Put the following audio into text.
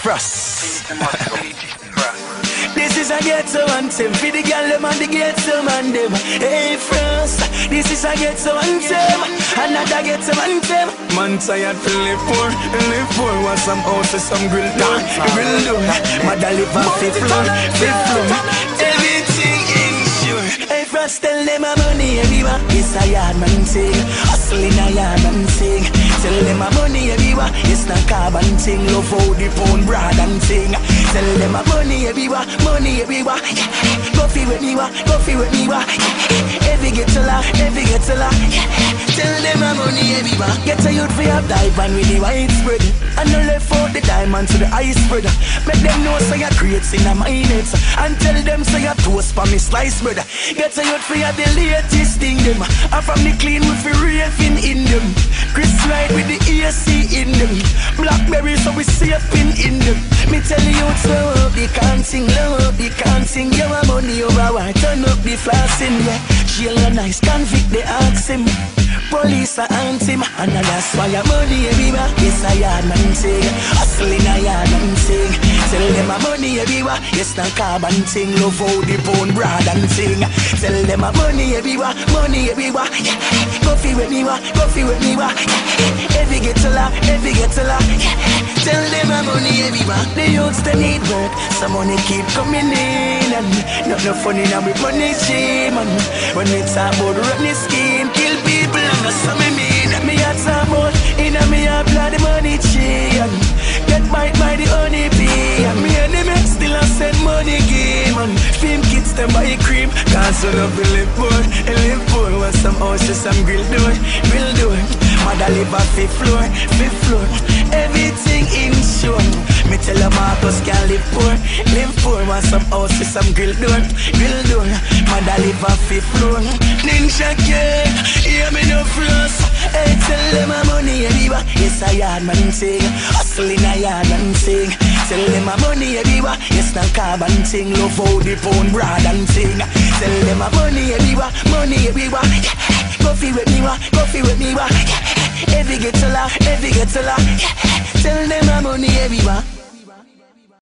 frost. This is a ghetto anthem for the girl them and the ghetto man them. Hey frost, this is a ghetto anthem, another ghetto anthem. Man tired to live for want some house or some grill down, grill down. Mother live on fifth floor. Frost tell them my money everywhere. It's a yard man thing, hustling a yard man thing. Tell them my money everywhere. It's not carbon thing, love how the pound broad and thing. Tell them my money everywhere, money everywhere. Go feel with me, go feel with me. Every get to laugh, every get to laugh. Tell them my money everywhere. Get a youth for your dive and with the white spread. And no left out the diamond to the ice spread. Make them know so your crates in a minute. And tell them so your toast for me slice bread. Get a youth for your the latest thing them. And from the clean with the raving in them. Chris Wright with the AC in them. Blackberry so we saving in them. Me tell you youth so up the counting, low up the counting. Your money over wire, turn up the flossing. Yeah. Jail a nice convict they ask him. Police are ant him. And that's why your money everywhere. It's a yard man thing, hustling a yard man thing. Tell them my money everywhere. It's not carbon thing, love how the bone broad and thing. Tell them my money everywhere, money everywhere. Yeah. Go feel with me, go feel with me. Yeah. Every get to laugh, every get to laugh. Yeah. Tell them my money everywhere. The youths they need work, some money keep coming in. And not no funny now we punish him. And when it's about running scheme, kill people. So me mean, me had some more. In a me a bloody money chain. Get bite by the honey bee. And me and them still a send money game. And fame kids them buy cream. Cause all of the live poor want some houses, some grill door. Mother live on fifth floor. Everything insured. Me tell a Marcus can live poor want some houses, some grill door. Mother live on fifth floor. Ninja kid, hear me no floss. Hey, tell them my money everywhere. It's a yard man thing, hustling a yard man thing. Tell them my money everywhere. It's not carbon thing, love how the phone broad and thing. Tell them my money everywhere, money everywhere. Yeah. Go feel with me, go feel with me. Yeah. Every get to laugh, every get to laugh. Yeah. Tell them my money everywhere.